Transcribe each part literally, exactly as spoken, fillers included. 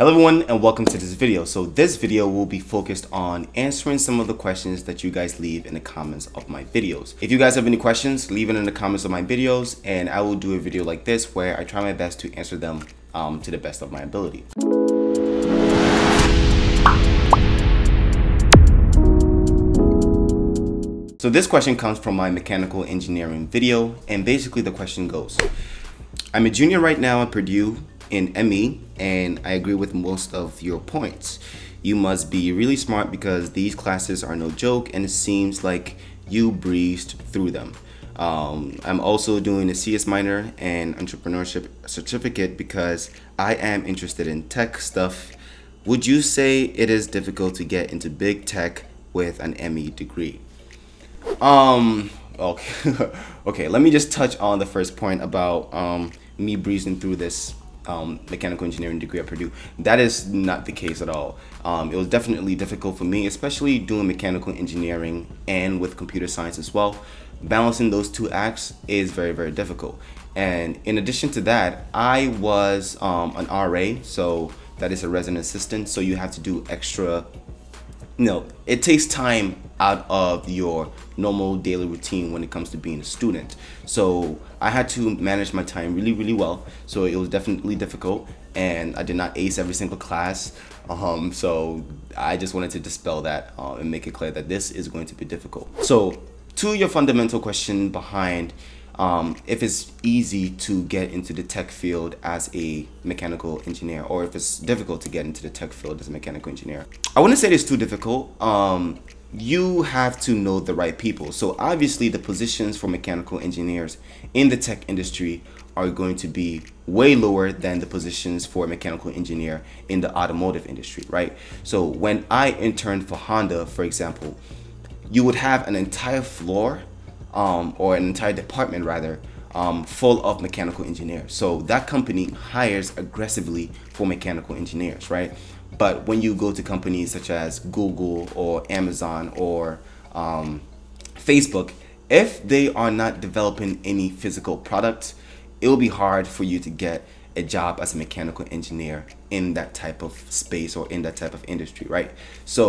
Hello everyone and welcome to this video. So this video will be focused on answering some of the questions that you guys leave in the comments of my videos. If you guys have any questions, leave it in the comments of my videos and I will do a video like this where I try my best to answer them um, to the best of my ability. So this question comes from my mechanical engineering video and basically the question goes, I'm a junior right now at Purdue in M E and I agree with most of your points. You must be really smart because these classes are no joke and it seems like you breezed through them. Um, I'm also doing a C S minor and entrepreneurship certificate because I am interested in tech stuff. Would you say it is difficult to get into big tech with an M E degree? Um, okay, okay, let me just touch on the first point about um, me breezing through this Um, mechanical engineering degree at Purdue. That is not the case at all. Um, it was definitely difficult for me, especially doing mechanical engineering and with computer science as well. Balancing those two acts is very, very difficult. And in addition to that, I was um, an R A, so that is a resident assistant. So you have to do extra, you know, it takes time out of your normal daily routine when it comes to being a student. So I had to manage my time really, really well. So it was definitely difficult and I did not ace every single class. Um, so I just wanted to dispel that uh, and make it clear that this is going to be difficult. So to your fundamental question behind um, if it's easy to get into the tech field as a mechanical engineer or if it's difficult to get into the tech field as a mechanical engineer, I wouldn't say it's too difficult. Um, You have to know the right people. So obviously the positions for mechanical engineers in the tech industry are going to be way lower than the positions for a mechanical engineer in the automotive industry, right? So when I interned for Honda, for example, you would have an entire floor um, or an entire department rather um, full of mechanical engineers. So that company hires aggressively for mechanical engineers, right? But when you go to companies such as Google or Amazon or um, Facebook, if they are not developing any physical product, it will be hard for you to get a job as a mechanical engineer in that type of space or in that type of industry, right? So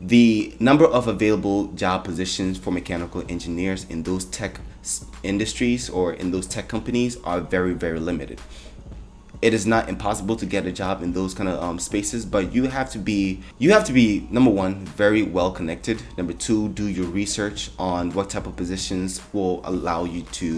the number of available job positions for mechanical engineers in those tech industries or in those tech companies are very, very limited. It is not impossible to get a job in those kind of um, spaces, but you have to be, you have to be, number one, very well connected. Number two, do your research on what type of positions will allow you to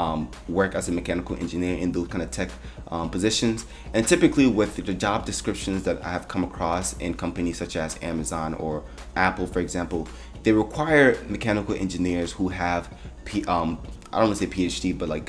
um, work as a mechanical engineer in those kind of tech um, positions. And typically with the job descriptions that I have come across in companies such as Amazon or Apple, for example, they require mechanical engineers who have, P um, I don't want to say PhD, but like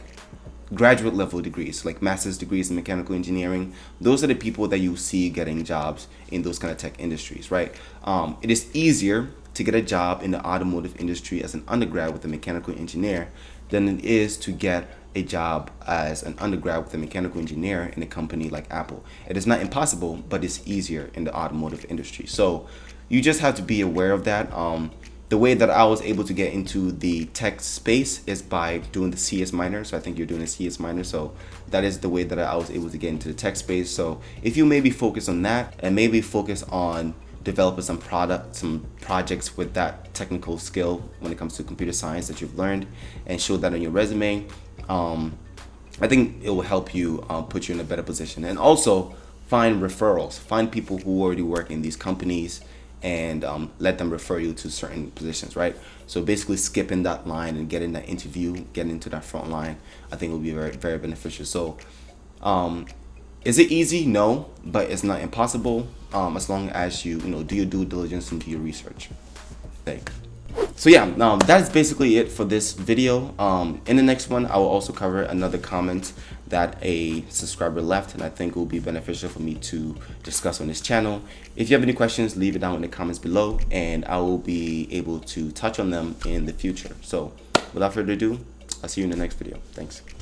graduate level degrees, like master's degrees in mechanical engineering. Those are the people that you see getting jobs in those kind of tech industries, right? Um, it is easier to get a job in the automotive industry as an undergrad with a mechanical engineer than it is to get a job as an undergrad with a mechanical engineer in a company like Apple. It is not impossible, but it's easier in the automotive industry. So you just have to be aware of that. Um, The way that I was able to get into the tech space is by doing the C S minor. So I think you're doing a C S minor. So that is the way that I was able to get into the tech space. So if you maybe focus on that and maybe focus on developing some product, some projects with that technical skill when it comes to computer science that you've learned and show that on your resume, um, I think it will help you uh, put you in a better position. And also find referrals, find people who already work in these companies and um, let them refer you to certain positions, right? So basically skipping that line and getting that interview, getting into that front line, I think will be very, very beneficial. So um, is it easy? No, but it's not impossible um, as long as you, you know, do your due diligence and do your research. Thanks. So yeah, um, that's basically it for this video. Um, in the next one, I will also cover another comment that a subscriber left and I think will be beneficial for me to discuss on this channel. If you have any questions, leave it down in the comments below and I will be able to touch on them in the future. So without further ado, I'll see you in the next video. Thanks.